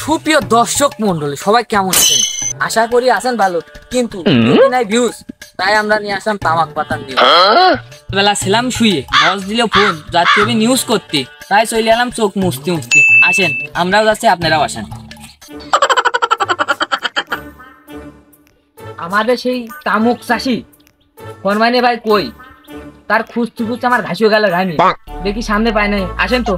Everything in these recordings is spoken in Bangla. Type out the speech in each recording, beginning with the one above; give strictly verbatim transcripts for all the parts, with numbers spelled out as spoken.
সুপ্রিয় দর্শক মন্ডলী, সবাই কেমন আছেন? আশা করি আছেন ভালো। কিন্তু তাই আমরা নিয়ে আসলাম তামাক পাতার নিউজ। বেলা ছিলাম শুয়ে, বস দিলে ফোন যাচ্ছি আমি নিউজ করতে, তাই চলে এলাম চোখ মুছতে মুছতে। আসেন আমরাও যাচ্ছি, আপনারাও আসেন। আমাদের সেই তামুক চাষি ফরমাইনে ভাই কই? তার খুঁজতে খুঁজতে আমার ঘাসিও গেল ঘানি, দেখি সামনে পাই নাই। আসেন তো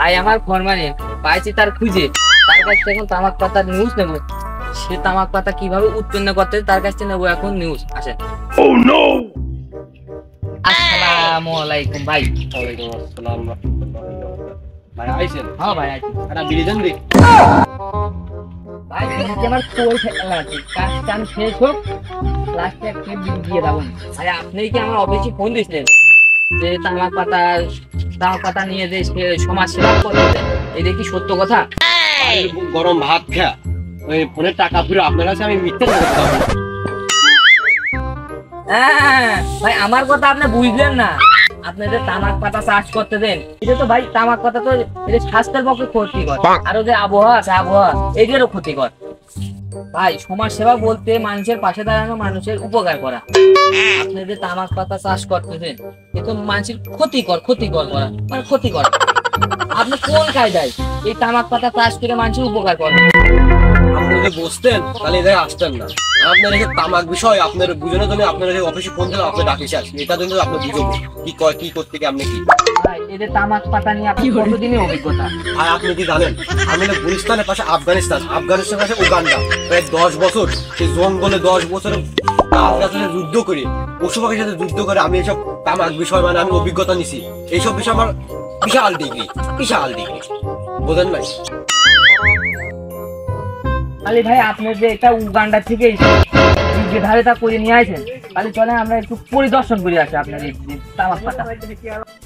ভাই, আমার ফরমাইনে পাইছি তার খুঁজে। তার কাছ থেকে এখন তামাক পাতার নিউজ নেব। সে তামাক পাতা কিভাবে উৎপন্ন করতে তার কাছ থেকে নেবো এখন নিউজ। আসেন। ও নো, আসসালামু আলাইকুম ভাই। ওয়ালাইকুম আসসালাম। ভাই আইছেন? হ্যাঁ ভাই আইছি। আরে বিড়ি দেন রে ভাই, কি আমার কোল খেলা আছে। কাজ টান শেষ হোক, লাস্টে একটা বিল দিয়ে দাও ভাই। আপনি কি আমার অফিসে ফোন দিয়েছিলেন যে তামাক পাতা তামাক পাতা নিয়ে যে সমাজ সেবা করতে? এটা কি সত্য কথা? গরম ভাত খা ওই ফোনের টাকা পুরো আপনার কাছে আমি মিথ্যা কথা বলছি। হ্যাঁ ভাই, আমার কথা আপনি বুঝলেন না। আপনি যে তামাক পাতা চাষ করতে দেন, এটা তো ভাই তামাক পাতা তো এটা স্বাস্থ্যের পক্ষে ক্ষতিকর, আর যে আবহাওয়া আছে আবহাওয়া এটারও ক্ষতিকর। ভাই সমাজ সেবা বলতে মানুষের পাশে দাঁড়ানো, মানুষের উপকার করা। আপনি যে তামাক পাতা চাষ করতে দেন, এ তো মানুষের ক্ষতিকর ক্ষতিকর করা মানে ক্ষতিকর। আপনি কোন কায়দায় এই তামাক পাতা চাষ করে মানুষের উপকার করেন? আপনি যদি বসতেন তাহলে এদের আসতেন না। আপনার এই তামাক বিষয় আপনার বুঝানোর জন্য আপনার অফিসে ফোন দিলাম, আপনি ডাকে আসেন। এটা জন্য আপনি বুঝবেন কি কয় কি করতে কি আপনি কি ভাই এদের তামাক পাতা নিয়ে আপনি কতদিনের অভিজ্ঞতা? আর আপনি কি জানেন আমি গুলিস্তানের পাশে আফগানিস্তান, আফগানিস্তানের পাশে উগান্ডা, প্রায় দশ বছর সেই জঙ্গলে দশ বছরের আফগানিস্তানে যুদ্ধ করে পশু পাখির সাথে যুদ্ধ করে আমি এইসব তামাক বিষয় মানে আমি অভিজ্ঞতা নিছি। এইসব বিষয় আমার বিশাল ডিগ্রি, বিশাল ডিগ্রি, বোঝেন ভাই। আরে ভাই আপনি যে এটা উগান্ডা থেকে যে ধারেটা করে নিয়ে আসেন, তাহলে চলেন আমরা একটু পরিদর্শন করে আসি আপনার এই তামাক পাতা।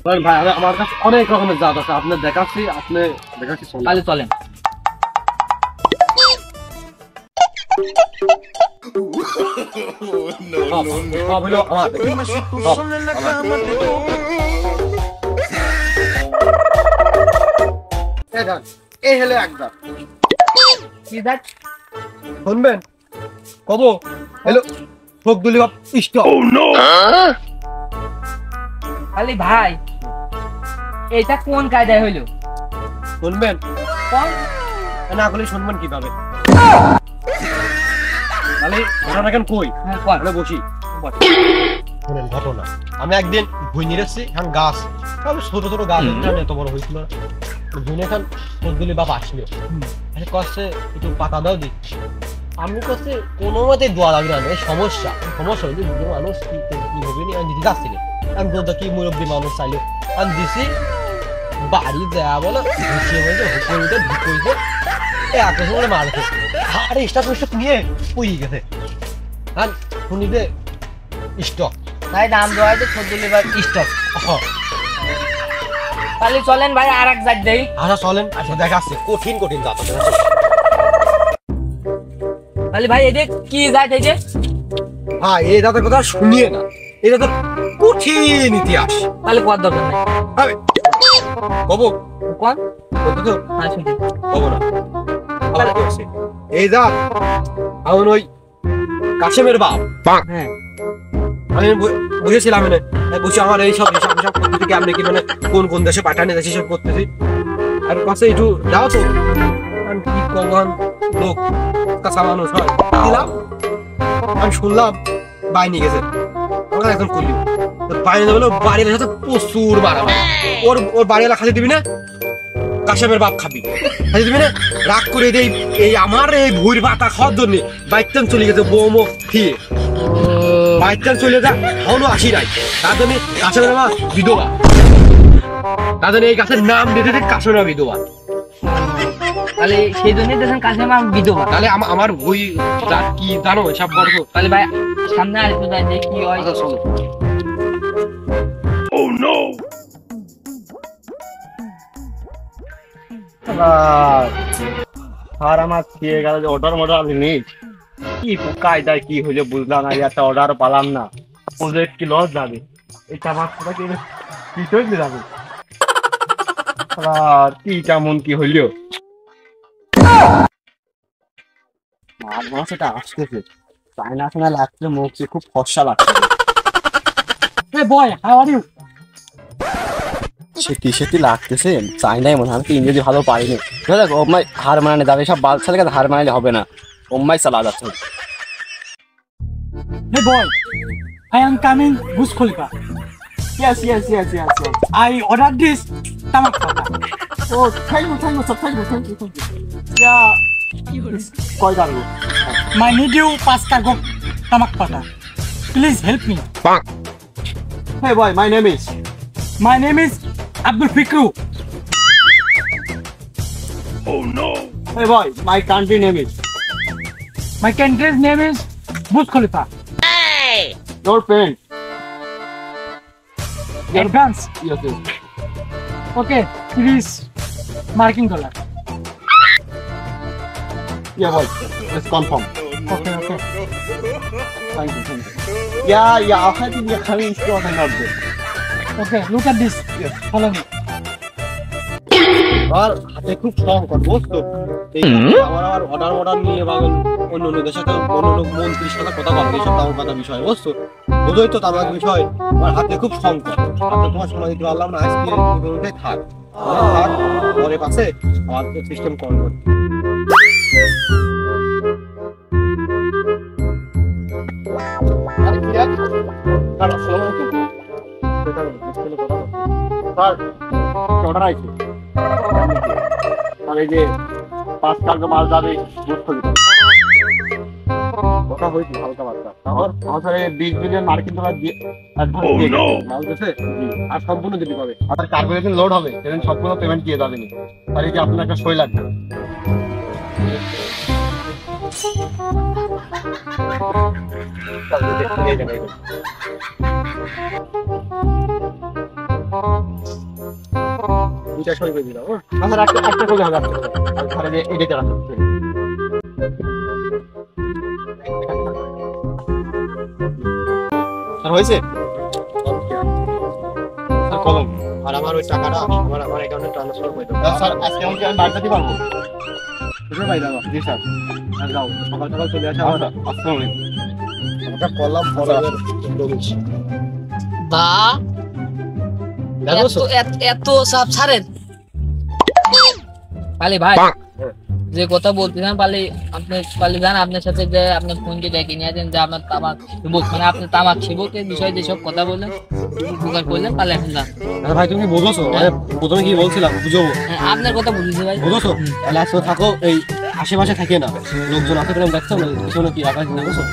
চলেন ভাই, আমার কাছে অনেক রকমের জাত আছে, আপনি দেখাচ্ছি আপনি দেখাচ্ছি তাহলে চলেন। এই হলো একবার শুনবেন কব হ্যালো ফকদুলি বাপ স্টপ। ও নো, খালি ভাই এটা কোন কায়দায় হলো শুনবেন? কোন না হলে শুনবেন কিভাবে? খালি ঘটনা কেন কই হ্যাঁ বসি শুনেন ঘটনা। আমি একদিন ভুই নিয়েছি এখন গাছ, ছোট ছোট গাছ এত বড় হয়েছিল। ভুইনে খান ফকদুলি বাপ আসলে কষ্টে একটু পাতা দাও দি। আমি কাছে কোনো মতে দোয়া লাগবে না, সমস্যা সমস্যা হয়েছে মানুষ কি হবে নি। আমি দিদি গাছ থেকে আমি দোদা কি মুরব্বী মানুষ চাইলে আমি দিছি বাড়ি দেয়া বলে ঘুষিয়ে হয়েছে হুকুমিতে ঢুকিয়েছে এত সময় মারছে আরে স্টাফ স্টক নিয়ে পুড়িয়ে গেছে। আর শুনি যে স্টক তাই নাম দেওয়া হয়েছে ফজলি বা স্টক। তাহলে চলেন ভাই আর এক জায়গা দেই। আচ্ছা চলেন, আচ্ছা দেখা আসছে কঠিন কঠিন জাত আছে। তাহলে ভাই এটা কি জাত এই যে? হ্যাঁ এই জাতের কথা শুনিয়ে না, এটা তো কঠিন ইতিহাস। তাহলে কত দরকার নাই আরে কব কোন কত তো হ্যাঁ শুনি কব না আবার বলছি এই জাত আউন ওই কাশেমের বাপ। হ্যাঁ আমি বুঝেছিলাম না বুঝি আমার এই সব হিসাব হিসাব করতে কি আপনি কি মানে কোন কোন দেশে পাঠানে যাচ্ছি সব করতেছি। আর কাছে একটু যাও তো আমি কি কখন লোক কাঁচা মানুষ হয় দিলাম। আমি শুনলাম বাইনি গেছে ওরা এখন করলি বাইনি বললো বাড়ির সাথে প্রচুর মারা ওর ওর বাড়িওয়ালা খাতে দিবি না, কাশেমের বাপ খাবি খাতে দিবি না। রাগ করে দেই এই আমার এই ভুঁড় পাতা খাওয়ার জন্য বাইকটান চলে গেছে বৌমো খেয়ে বাইকটান চলে যা হলো আসি নাই। তার জন্য কাশেমের বাবা বিধবা, তার জন্য এই গাছের নাম দিতে কাশেমের বাবা বিধবা। তাহলে সেই জন্যই দেখেন কাছে আমার বিধবা। তাহলে আমার বই কি জানো সব বড়। তাহলে ভাই সামনে আর একটু যাই দেখি কি হয়। ও নো, আর আমার খেয়ে গেল যে অর্ডার মর্ডার নি কি কায়দায় কি হইলো বুঝলাম না। একটা অর্ডার পালাম না, প্রজেক্ট কি লস যাবে। এটা আমার কথা কি যাবে আর কি কেমন কি হইলো আর মাছটা আসছে চায়না শোনা লাগছে মুখে খুব ফর্সা লাগছে হে বয় হাউ আর ইউ সেটি সেটি লাগতেছে চায়নায় মনে হয় ইংরেজি ভালো পারিনি দেখো ওমাই হার মানানে যাবে সব বালছাল থেকে হার মানালে হবে না ওমাই চালা যাচ্ছে hey boy I am coming Burj Khalifa Yes, yes, yes, yes, yes. I ordered this tamak pata. Oh, thank you, thank you, sir, thank you, thank you, thank you. Yeah, it's quite cargo. My need you pass cargo tamak pata. Please help me. Bang. Hey boy, my name is. My name is Abdul Fikru. Oh no. Hey boy, my country name is. My country's name is Burj Khalifa. Hey. Your parents. Advance. Yes, yes. Okay, please marking dollar. Yeah, boy. It's confirmed. Okay, okay. Thank you, thank you. Yeah, yeah. I think you're coming to an update. Okay, look at this. Yes. Follow me. Or I could form for both. Our order, order me about on the Shaka, on the moon, Krishna, Kota, Misha, also. Although to Tabak Mishoy, or have the cook form for the Galam, I still will get hard. Or if I say, or the system convert. Not yet. अरे ये पास का माल जावे बहुत खुल गया बता हुई माल का मात्रा और बहुत सारे बीस मिलियन मार्केट वाला एडवांस माल जैसे आज सब गुना दिल्ली पावे अगर कार्बोरेशन लोड होवे तेरे सब गुना पेमेंट किए जावे नहीं अरे ये अपना का सोई लग गया এটা সই করে দিলাম আমার একটা একটা করে হাজার আর ধরে এই দিকে রাখো স্যার হইছে স্যার কলম আর আমার ওই টাকাটা আমার আমার অ্যাকাউন্টে ট্রান্সফার করে দাও স্যার আজকে আমি বাড়িতে দিতে পারবো বুঝলে ভাই দাও জি স্যার আর যাও সকাল সকাল চলে আসো আমরা আসসালামু আলাইকুম একটা কলম বড় বলছি তা এত এত সব ছাড়েন পালি ভাই যে কথা বলছিলাম পালি আপনি পালি জান আপনার সাথে যে আপনি ফোন দিয়ে ডেকে নিয়ে আছেন যে আমার তামাক বলছেন আপনি তামাক ছিবকের বিষয়ে যে সব কথা বলেন উপকার করলেন পালি এখন জান ভাই তুমি বুঝছো প্রথমে কি বলছিলাম বুঝো আপনার কথা বুঝিছি ভাই বুঝছো তাহলে আসো থাকো এই আশেপাশে থাকে না লোকজন আছে তোমরা দেখছো না শুনো কি আকাশ না বুঝছো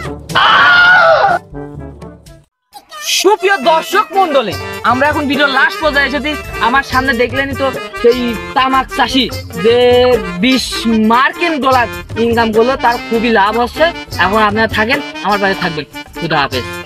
সুপ্রিয় দর্শক মন্ডলী আমরা এখন ভিডিওর লাস্ট পর্যায়ে এসেছি আমার সামনে দেখলেনই তো সেই তামাক চাষি যে বিশ মার্কিন ডলার ইনকাম করলো তার খুবই লাভ হচ্ছে এখন আপনারা থাকেন আমার পাশে থাকবেন খুদা হাফেজ